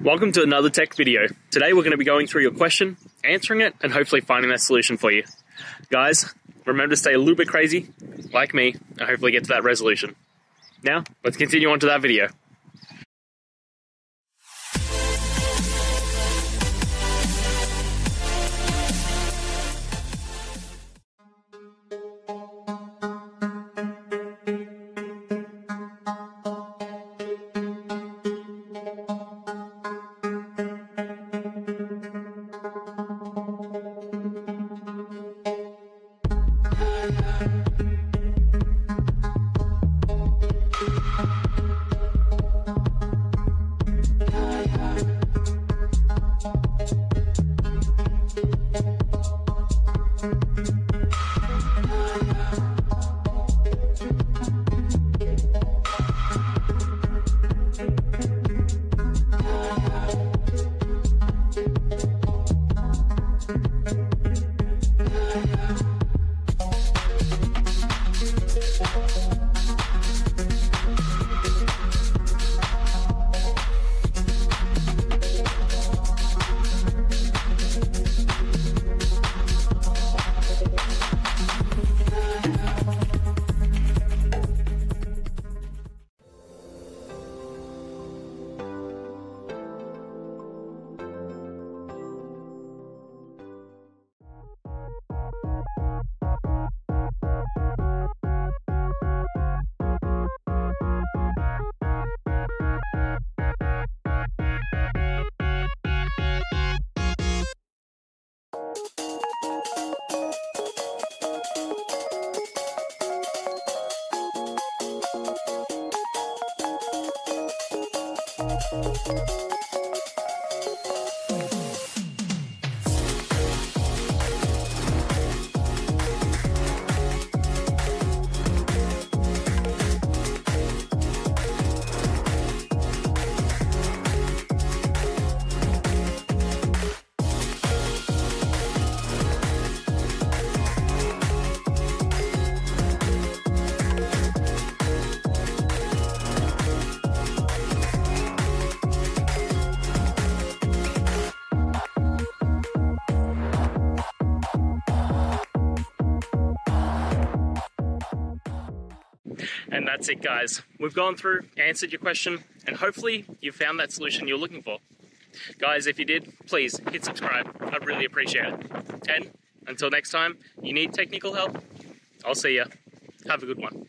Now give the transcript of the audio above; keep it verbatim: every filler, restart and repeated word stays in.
Welcome to another tech video. Today we're going to be going through your question, answering it, and hopefully finding that solution for you. Guys, remember to stay a little bit crazy, like me, and hopefully get to that resolution. Now, let's continue on to that video. And that's it, guys. We've gone through, answered your question, and hopefully you found that solution you're looking for. Guys, if you did, please hit subscribe. I'd really appreciate it. And until next time, you need technical help? I'll see ya. Have a good one.